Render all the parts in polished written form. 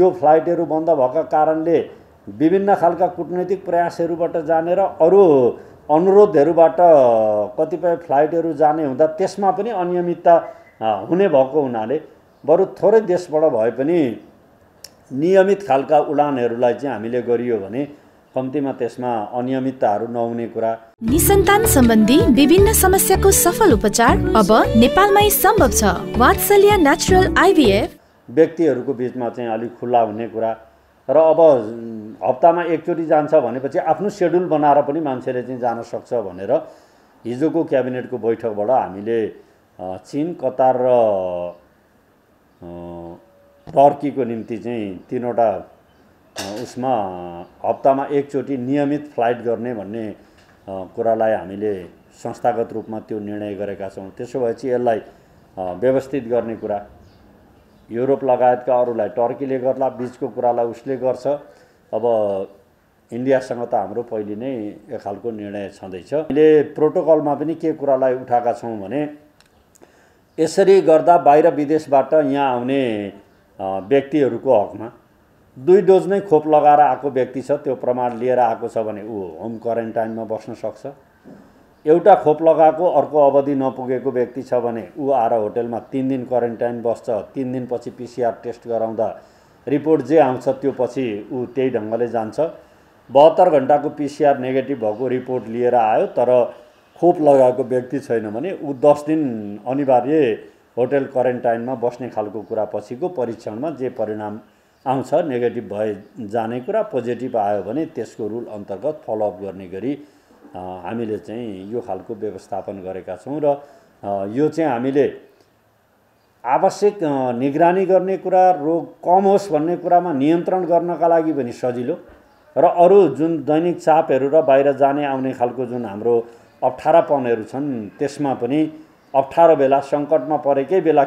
यो फ्लाइटहरु बन्द भएका कारणले विभिन्न खालका कूटनीतिक प्रयासहरुबाट जानेर अरु अनुरोधहरुबाट कतिपय फ्लाइटहरु जाने हुँदा त्यसमा पनि अनियमितता हुने भएको हुनाले बरु थोरै देशबाट भए पनि नियमित खालका उडानहरुलाई चाहिँ हामीले गरियो भने कम्तीमा त्यसमा अनियमितताहरु नहुने कुरा। निसन्तान सम्बन्धी विभिन्न समस्याको सफल उपचार अब नेपालमै सम्भव छ। वात्सल्य नेचुरल आईवीएफ व्यक्तिहरुको बीचमा चाहिँ अलिक खुला हुने कुरा र अब हप्तामा एकचोटी जान्छ भनेपछि आफ्नो शेड्युल बनाएर पनि मान्छेले चाहिँ जान सक्छ भनेर हिजोको क्याबिनेटको बैठकबाट हामीले चीन, कतार र टर्कीको निम्ति चाहिँ तीनवटा उसमा हप्तामा एकचोटी नियमित फ्लाइट गर्ने भन्ने कुरालाई हामीले संस्थागत रूपमा त्यो निर्णय गरेका छौं। त्यसो भएपछि यसलाई व्यवस्थित गर्ने कुरा यूरोप लगायतका अरूलाई टर्कीले गर्ला, बीचको कुरालाई उसले गर्छ। अब इन्डियासँग त हाम्रो पहिले नै एक खालको निर्णय छँदैछ। हामीले प्रोटोकलमा पनि के कुरालाई उठाएका छौं भने यसरी गर्दा बाहिर विदेशबाट यहाँ आउने व्यक्तिहरुको हकमा दुई डोज नै खोप लगाएर आएको व्यक्ति छ, त्यो प्रमाण लिएर आएको छ भने ऊ होम क्वारेन्टाइनमा बस्न सक्छ। एउटा खोप लगाएको अर्को अवधि नपुगेको व्यक्ति छ भने ऊ आएर होटलमा 3 दिन क्वारेन्टाइन बस्छ। 3 दिन पछि पीसीआर टेस्ट गराउँदा रिपोर्ट जे आउँछ त्यो पछि ऊ त्यही ढंगले जान्छ। 72 घण्टाको पीसीआर नेगेटिभ भएको रिपोर्ट लिएर आयो तर खोप लगाएको व्यक्ति छैन भने ऊ 10 दिन अनिवार्य होटल क्वारेन्टाइनमा बस्ने खालको कुरा पछिको परीक्षणमा जे परिणाम आउँछ नेगेटिभ भए जाने कुरा, पोजिटिभ आयो भने त्यसको रुल अन्तर्गत फलोअप गर्ने गरी हामीले चाहिँ यो खालको व्यवस्थापन गरेका छौं र यो चाहिँ हामीले आवश्यक निगरानी गर्ने कुरा, रोग कम होस् भन्ने कुरामा नियन्त्रण गर्नका लागि पनि सजिलो र अरु जुन दैनिक चापहरु र बाहिर जाने आउने खालको जुन हाम्रो अप्ठ्यारापनहरु छन् त्यसमा पनि अप्ठ्यारो बेला संकटमा परेकै बेला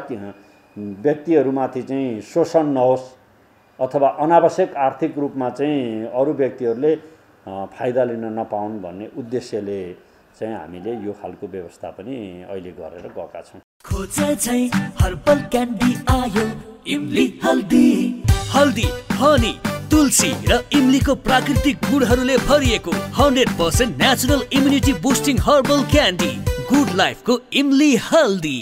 व्यक्तिहरुमाथि चाहिँ शोषण नहोस् अथवा अनावश्यक आर्थिक रूपमा चाहिँ अरु व्यक्तिहरुले फाइदा लिन नपाउन् भन्ने उद्देश्यले चाहिँ हामीले यो खालको व्यवस्था पनि अहिले गरेर गएका छौं। खोज चाहिँ हर्बल क्यान्डी आयो, इमली हल्दी, हल्दी हनी तुलसी र इमलीको प्राकृतिक गुणहरूले भरिएको 100% natural immunity boosting herbal candy, good लाइफको इमली हल्दी।